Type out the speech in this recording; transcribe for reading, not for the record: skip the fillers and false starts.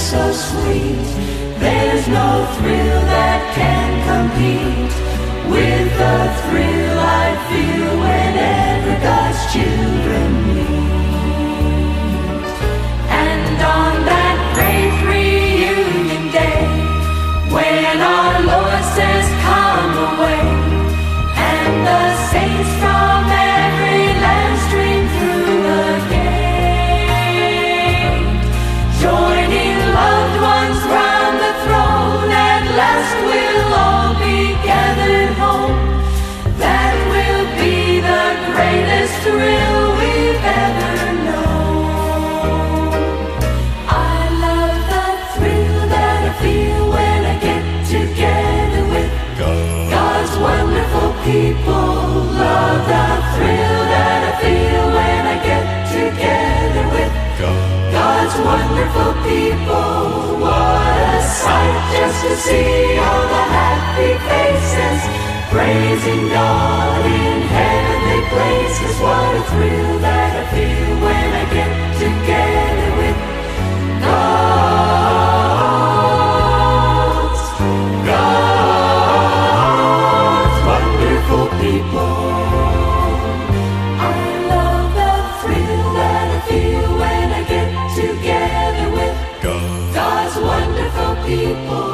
so sweet. There's no thrill that can compete with the thrill I feel whenever God's children meet. And on that great reunion day, when our Lord says, "Come away," and the saints from every land stream through the gate, joining loved ones round the throne, at last we'll all be gathered home. That will be the greatest thrill we've ever known. I love the thrill that I feel when I get together with God's wonderful people. Love the thrill that I feel when I get together with God's wonderful people. What a sight just to see all the happy faces praising God in heavenly places. What a thrill that I feel when I get together with God's wonderful people. I love the thrill that I feel when I get together with God's wonderful people.